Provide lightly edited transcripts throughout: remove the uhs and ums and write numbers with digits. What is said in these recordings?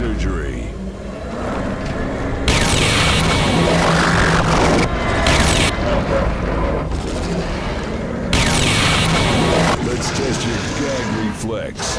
surgery. Let's test your gag reflex.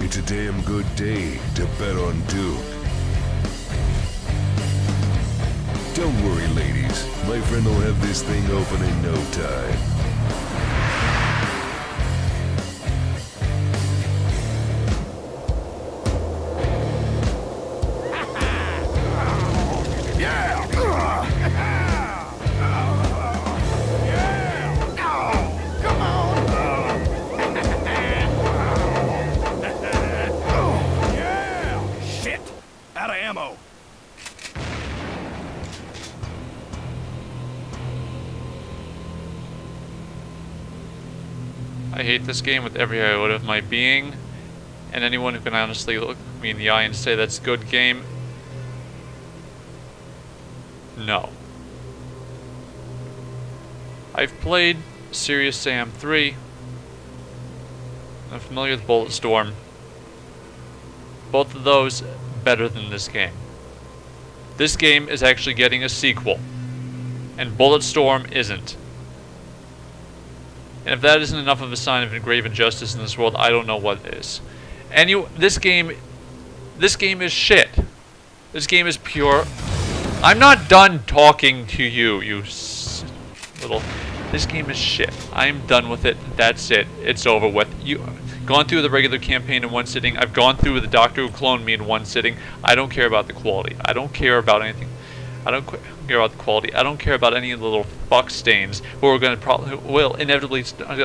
It's a damn good day to bet on Duke. Don't worry, ladies. My friend will have this thing open in no time. I hate this game with every iota of my being, and anyone who can honestly look me in the eye and say that's a good game, no. I've played Serious Sam 3, I'm familiar with Bulletstorm, both of those better than this game. This game is actually getting a sequel, and Bulletstorm isn't. And if that isn't enough of a sign of grave injustice in this world, I don't know what is. And this game is shit. This game is pure. I'm not done talking to you, This game is shit. I'm done with it. That's it. It's over with. You've gone through the regular campaign in one sitting. I've gone through with the doctor who cloned me in one sitting. I don't care about the quality. I don't care about anything. I don't care about the quality. I don't care about any of the little fuck stains who are going to probably will inevitably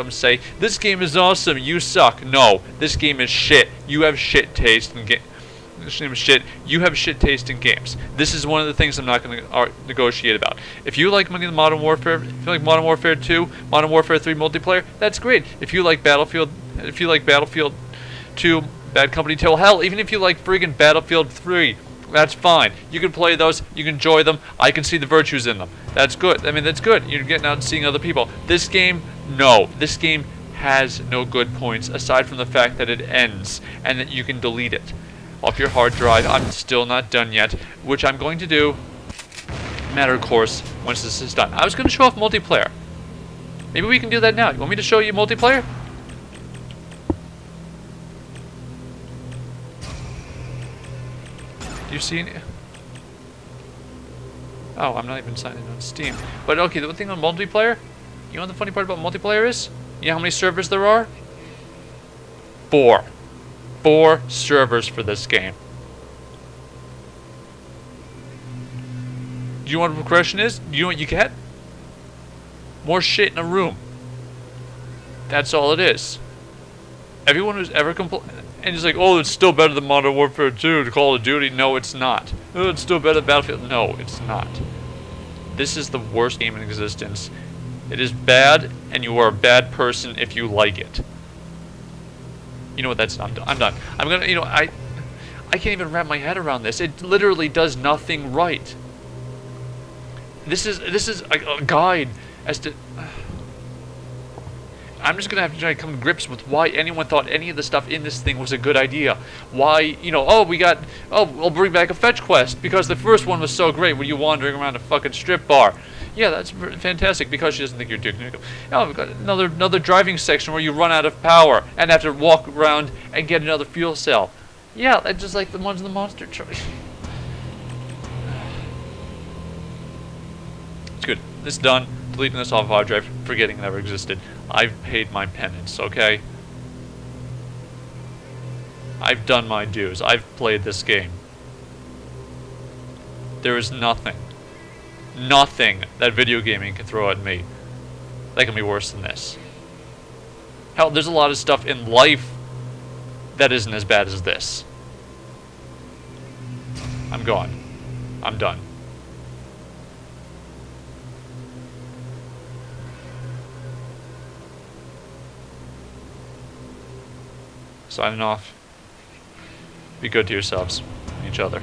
say this game is awesome. You suck. No, this game is shit. You have shit taste in games. This game is shit. You have shit taste in games. This is one of the things I'm not going to negotiate about. If you like Modern Warfare, if you like Modern Warfare 2, Modern Warfare 3 multiplayer, that's great. If you like Battlefield, if you like Battlefield 2, Bad Company 2, hell, even if you like friggin' Battlefield 3. That's fine. You can play those. You can enjoy them. I can see the virtues in them. That's good. I mean, that's good. You're getting out and seeing other people. This game, no. This game has no good points aside from the fact that it ends and that you can delete it off your hard drive. I'm still not done yet, which I'm going to do matter of course once this is done. I was going to show off multiplayer. Maybe we can do that now. You want me to show you multiplayer? You see any? Oh, I'm not even signed in on Steam. But okay, the one thing on multiplayer, you know what the funny part about multiplayer is? You know how many servers there are? 4. 4 servers for this game. Do you know what progression is? Do you know what you get? More shit in a room. That's all it is. Everyone who's ever complained. And he's like, oh, it's still better than Modern Warfare 2, Call of Duty. No, it's not. Oh, it's still better than Battlefield. No, it's not. This is the worst game in existence. It is bad, and you are a bad person if you like it. You know what? That's not. I'm done. I'm gonna. You know, I can't even wrap my head around this. It literally does nothing right. This is a guide as to. I'm just going to have to try to come to grips with why anyone thought any of the stuff in this thing was a good idea. Why, you know, we'll bring back a fetch quest because the first one was so great when you wandering around a fucking strip bar. Yeah, that's fantastic because she doesn't think you're Duke Nukem. Oh, we've got another driving section where you run out of power and have to walk around and get another fuel cell. Yeah, that's just like the ones in the monster truck. It's good. It's done. Deleting this off hard drive, forgetting it never existed. I've paid my penance, okay? I've done my dues. I've played this game. There is nothing. Nothing that video gaming can throw at me that can be worse than this. Hell, there's a lot of stuff in life that isn't as bad as this. I'm gone. I'm done. signing off. Be good to yourselves and each other.